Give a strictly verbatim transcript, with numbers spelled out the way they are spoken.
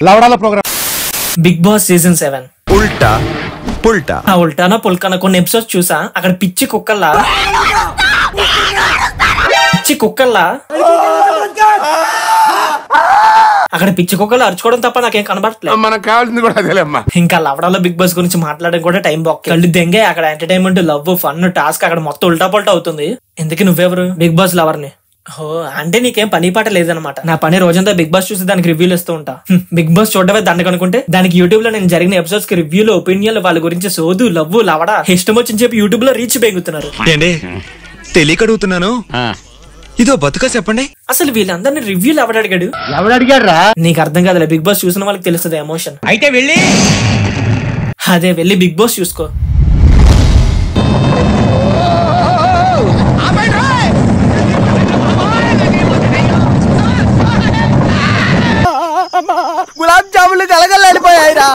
Louder program. Bigg Boss season seven. Ulta, pulta. Ha, ulta na pulka na కొన్ని episodes చూసా. అక్కడ పిచ్చి కుక్కలా. పిచ్చి కుక్కలా. అక్కడ పిచ్చి కుక్కలు అరుచుకోవడం తప్ప నాకేం కనబడట్లేదు. మనకు కావాల్సింది కూడా అదేలేమ్మా. ఇంకా లవడాలో బిగ్ బాస్ గురించి మాట్లాడడం కూడా టైం బాక్ కళ్ళు దెంగే. అక్కడ ఎంటర్టైన్మెంట్, లవ్, ఫన్, టాస్క్ అక్కడ మొత్తం ఉల్టా పల్టా అవుతుంది. ఎందుకు నువ్వెవరు? బిగ్ బాస్ లవర్ ని. ఓ అంటే నీకేం పని పాట లేదనమాట. నా పని రోజంతా బిగ్ బాస్ చూసి దానికి రివ్యూలు ఇస్తూ ఉంటా. బిగ్ బాస్ చూడవే దానికి అనుకుంటే దానికి యూట్యూబ్ లో నేను జరిగిన ఎపిసోడ్స్ కి రివ్యూలు, ఒపీనియన్లు, వాళ్ళ గురించి సోదు, లవ్, లవడా ఇష్టం వచ్చి చెప్పి యూట్యూబ్ లో రీచ్ పెంగుతున్నారు. తెలియకడుగుతున్నాను ఇదో బతుక చెప్పండి. అసలు వీళ్ళందరినీ రివ్యూలు ఎవడడిగాడు? ఎవడడిగారా? నీకు అర్థం కాదులే. బిగ్ బాస్ చూసిన వాళ్ళకి తెలుస్తుంది ఎమోషన్. అయితే వెళ్ళి అదే వెళ్ళి బిగ్ బాస్ చూసుకో.